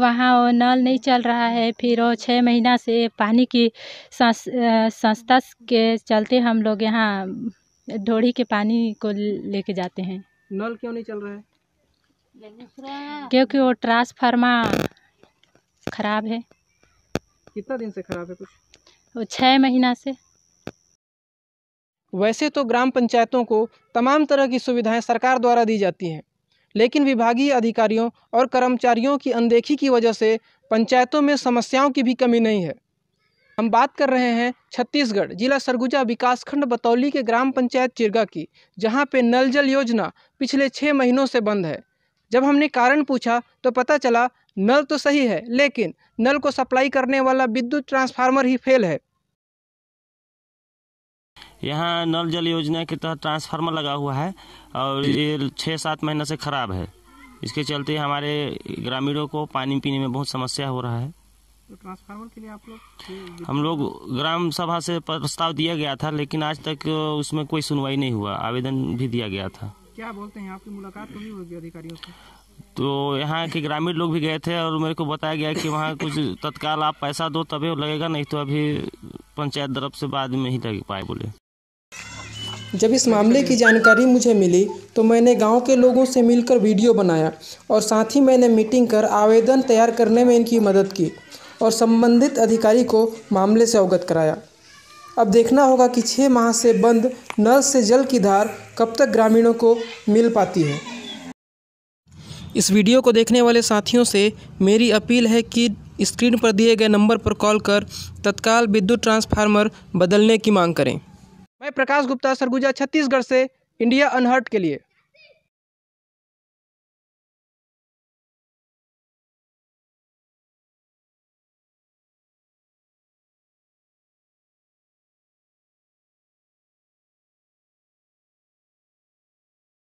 वहाँ वो नल नहीं चल रहा है। फिर वो 6 महीना से पानी की संस्था के चलते हम लोग यहाँ ढोड़ी के पानी को लेके जाते हैं। नल क्यों नहीं चल रहा है? क्योंकि वो ट्रांसफार्मर खराब है। कितना दिन से खराब है? कुछ वो 6 महीना से। वैसे तो ग्राम पंचायतों को तमाम तरह की सुविधाएं सरकार द्वारा दी जाती हैं, लेकिन विभागीय अधिकारियों और कर्मचारियों की अनदेखी की वजह से पंचायतों में समस्याओं की भी कमी नहीं है। हम बात कर रहे हैं छत्तीसगढ़ जिला सरगुजा विकासखंड बतौली के ग्राम पंचायत चिरंगा की, जहां पे नल जल योजना पिछले 6 महीनों से बंद है। जब हमने कारण पूछा तो पता चला नल तो सही है, लेकिन नल को सप्लाई करने वाला विद्युत ट्रांसफार्मर ही फेल है। यहाँ नल जल योजना के तहत ट्रांसफार्मर लगा हुआ है और ये 6-7 महीना से खराब है। इसके चलते हमारे ग्रामीणों को पानी पीने में बहुत समस्या हो रहा है। तो ट्रांसफार्मर के लिए आप लोग? हम लोग ग्राम सभा से प्रस्ताव दिया गया था, लेकिन आज तक उसमें कोई सुनवाई नहीं हुआ। आवेदन भी दिया गया था। क्या बोलते हैं? आपकी मुलाकात तो नहीं होगी अधिकारियों से? तो यहाँ के ग्रामीण लोग भी गए थे और मेरे को बताया गया कि वहाँ कुछ तत्काल आप पैसा दो तभी लगेगा, नहीं तो अभी पंचायत तरफ से बाद में ही लग पाए बोले। जब इस मामले की जानकारी मुझे मिली तो मैंने गांव के लोगों से मिलकर वीडियो बनाया और साथ ही मैंने मीटिंग कर आवेदन तैयार करने में इनकी मदद की और संबंधित अधिकारी को मामले से अवगत कराया। अब देखना होगा कि 6 माह से बंद नल से जल की धार कब तक ग्रामीणों को मिल पाती है। इस वीडियो को देखने वाले साथियों से मेरी अपील है कि स्क्रीन पर दिए गए नंबर पर कॉल कर तत्काल विद्युत ट्रांसफार्मर बदलने की मांग करें। मैं प्रकाश गुप्ता सरगुजा छत्तीसगढ़ से इंडिया अनहर्ट के लिए।